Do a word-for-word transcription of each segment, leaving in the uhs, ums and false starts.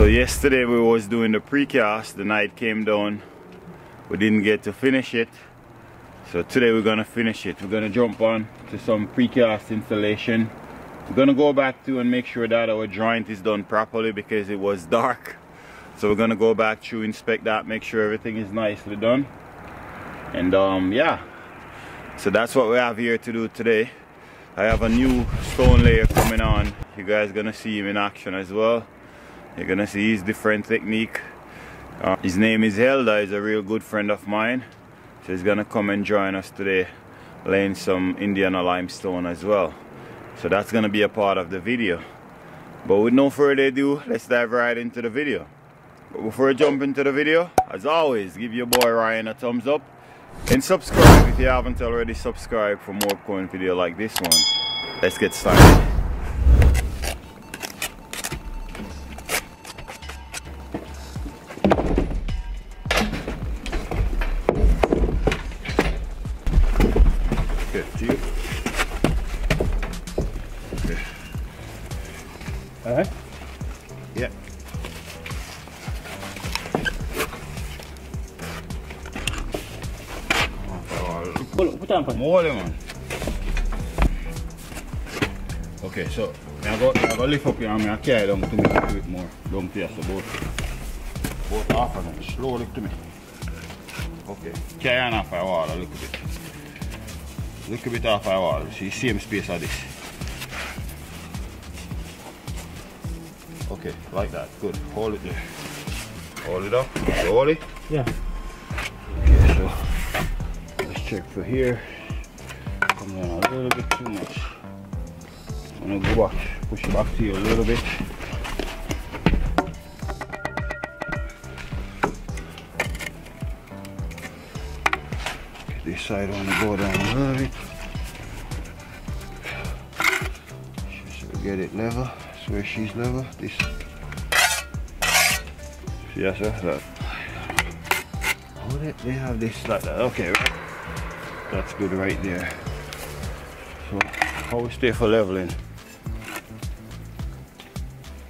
So yesterday we was doing the precast, the night came down, we didn't get to finish it. So today we're gonna finish it. We're gonna jump on to some precast installation. We're gonna go back to and make sure that our joint is done properly because it was dark. So we're gonna go back to inspect that, make sure everything is nicely done. And um, yeah, so that's what we have here to do today. I have a new stone layer coming on. You guys gonna see him in action as well. You're gonna see his different technique. Uh, his name is Helda, he's a real good friend of mine. So he's gonna come and join us today, laying some Indiana limestone as well. So that's gonna be a part of the video. But with no further ado, let's dive right into the video. But before I jump into the video, as always, give your boy Ryan a thumbs up and subscribe if you haven't already subscribed for more coin video like this one. Let's get started. More, man. Okay, so I go, I go lift up here and I carry them to me to it more. Don't pierce the boat. Both off of them, slowly to me. Okay, carry on off my wall a little bit. A little bit off my wall. See, same space as this. Okay, like that. Good. Hold it there. Hold it up. Hold it. Yeah. Okay, so let's check for here. Come down a little bit too much. I'm gonna go back, push it back to you a little bit. This side I wanna go down a little bit. Just get it level. That's where she's level. This. Yes, sir. Hold it. They have this like that. Okay, right. That's good right there. So, how we stay for leveling?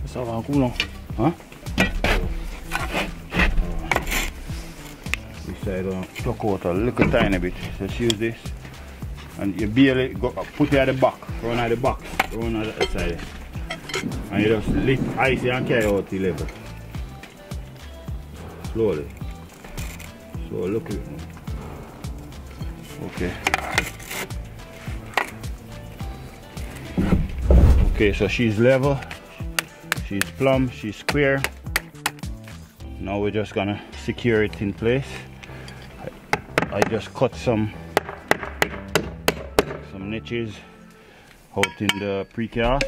That's all I'm going on. Huh? This side, uh, pluck out a little tiny bit. Let's use this. And you barely go, put it at the back. Run at the back. Run at the side. And you just lift icy and carry out the level. Slowly. So, look at it now. Okay. Okay, so she's level, she's plumb, she's square. Now we're just gonna secure it in place. I, I just cut some some niches out in the precast.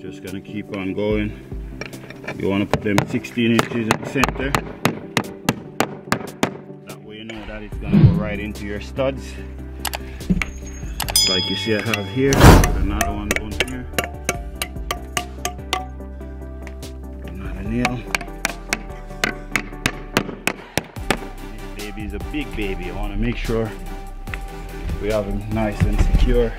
Just gonna keep on going. You want to put them sixteen inches in the center. That way you know that it's going to go right into your studs. Like you see I have here. Another one down here. Another nail. This baby is a big baby. I want to make sure we have him nice and secure.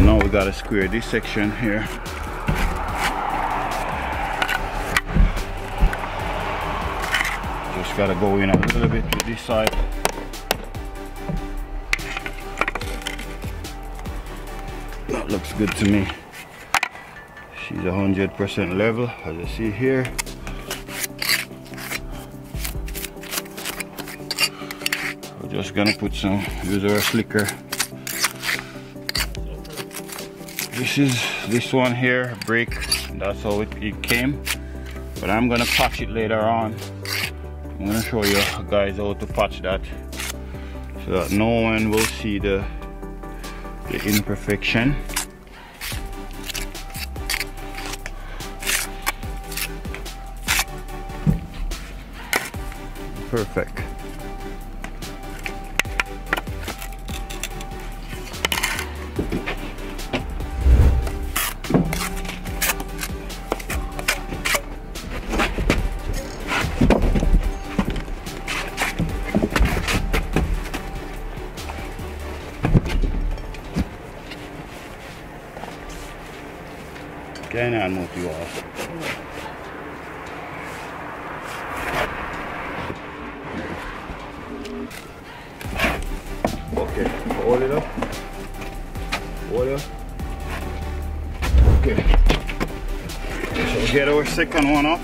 Now we gotta square this section here. Just gotta go in a little bit to this side. That looks good to me. She's a hundred percent level, as you see here. We're just gonna put some, use our slicker. This is this one here, break. That's how it, it came. But I'm gonna patch it later on. I'm gonna show you guys how to patch that so that no one will see the the imperfection. Perfect. Gene elmúlt jó az. Oké, okay. Olja. Olja. Oké. Okay. So get our second one up.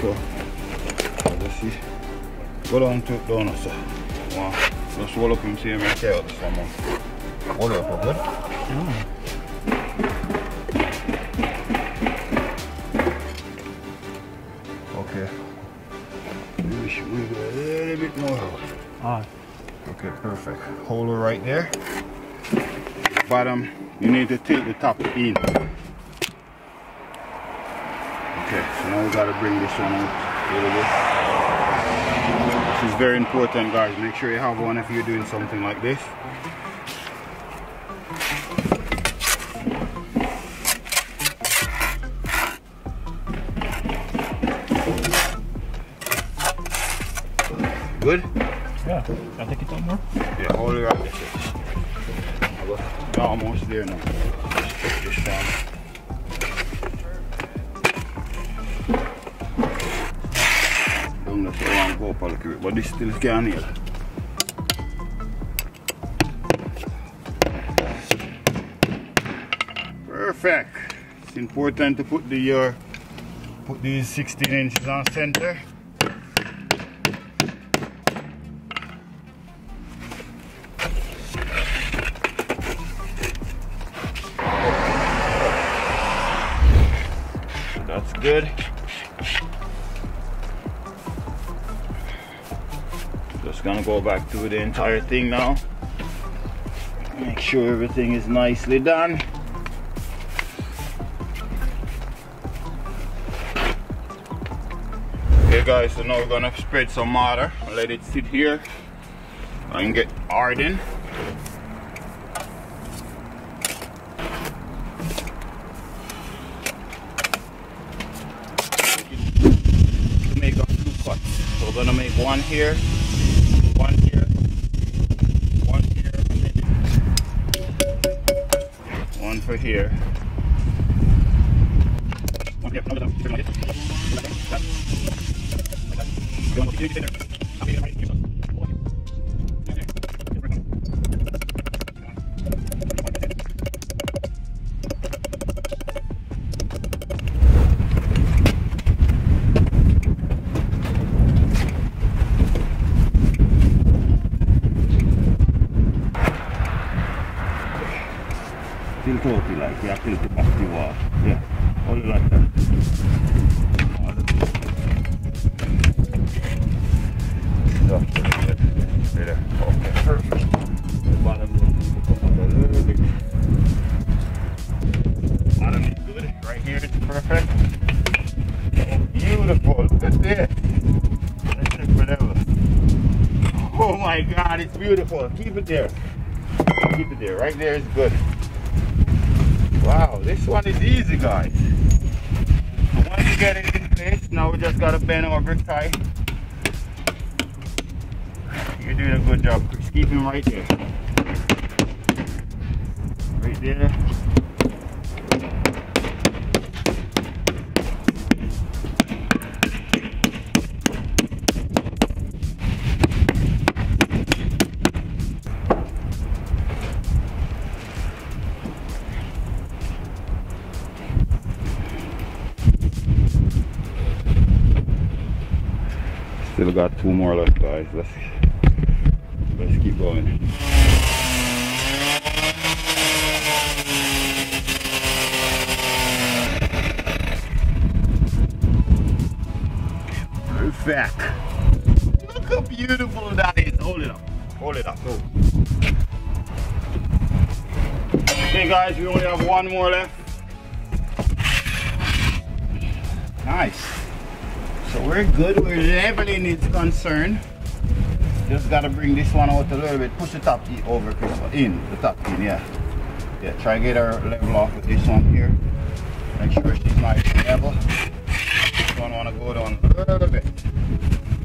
So, this is going to down us. Wow. So swallow him see me here at some moment. Olha o poder. Okay. We should move a little bit more. Ah. Okay, perfect. Hold it right there. Bottom, you need to tilt the top in. Okay, so now we gotta bring this one out a little bit. This is very important, guys. Make sure you have one if you're doing something like this. Good? Yeah, I'll take it out more. Yeah, hold it right there. We're almost there now. Let's put this down. Don't let the wrong go up a little bit, but this still can't heal. Perfect. It's important to put the your put these sixteen inches on center. That's good. Just gonna go back through the entire thing now. Make sure everything is nicely done. Okay guys, so now we're gonna spread some mortar. Let it sit here and get hardened. We're gonna make one here, one here, one here, one for here. One here. Tilt it like, yeah, tilt it back to the wall. Yeah, hold it like that. Okay, perfect. The bottom will come up a little bit. Bottom is good. Right here it's perfect. Beautiful. That's it. That's it forever. Oh my god, it's beautiful. Keep it there. Keep it there. Right there is good. Wow, this one is easy, guys. Once you get it in place, now we just gotta bend over tight. You're doing a good job, Chris. Keep him right there. Right there. Still got two more left, guys. Let's let's keep going. Perfect. Look how beautiful that is. Hold it up. Hold it up. Go. Okay, guys, we only have one more left. Nice. So we're good where leveling is concerned. Just gotta bring this one out a little bit. Push the top over, Crystal. In the top in, yeah. Yeah, try to get her level off with this one here. Make sure she's nice and level. Don't wanna go down a little bit.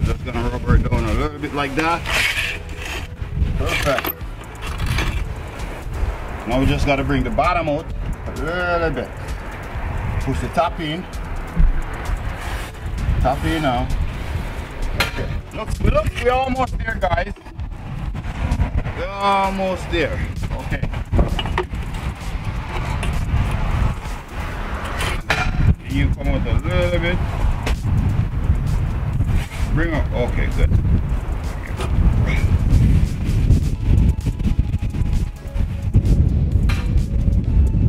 Just gonna rub her down a little bit like that. Perfect. Now we just got to bring the bottom out a little bit. Push the top in. Top in now. Okay. Look, look, we're almost there, guys. We're almost there. Okay. You come out a little bit. Bring up. Okay, good.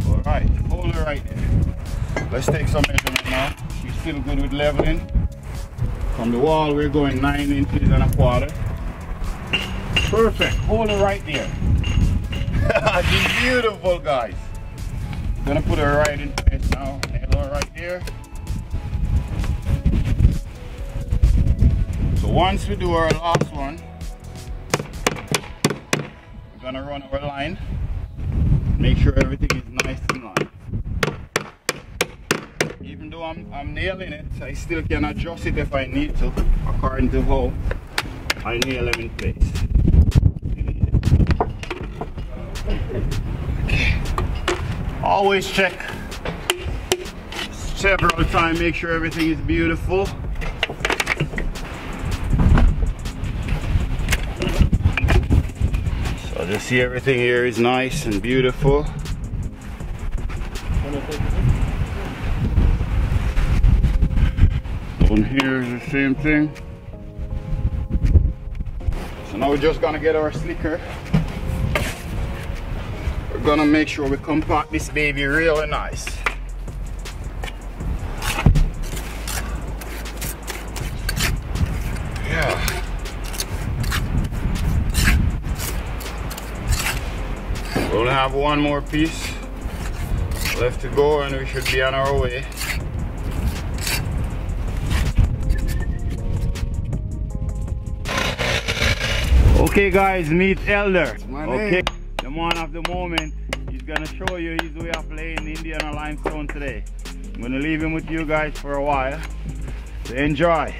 All right, hold it right there. Let's take some measurement now. She's still good with leveling. From the wall, we're going nine inches and a quarter. Perfect. Hold it right there. She's beautiful, guys. Gonna put her right in place now. Hello, right here. So once we do our last one, we're gonna run our line. Make sure everything is nice and lined. Even though I'm, I'm nailing it, I still can adjust it if I need to, according to how I nail them in place. Okay. Always check several times, make sure everything is beautiful. So just see everything here is nice and beautiful. Down here is the same thing. So now we're just gonna get our slicker. We're gonna make sure we compact this baby really nice. We'll have one more piece left to go and we should be on our way. Okay guys, meet Helda. Okay, the man of the moment. He's gonna show you his way of laying the Indiana limestone today. I'm gonna leave him with you guys for a while. So enjoy.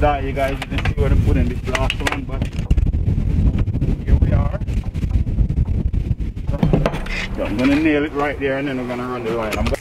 That you guys you can see where to put in this last one, but here we are. So I'm gonna nail it right there and then I'm gonna run the line. I'm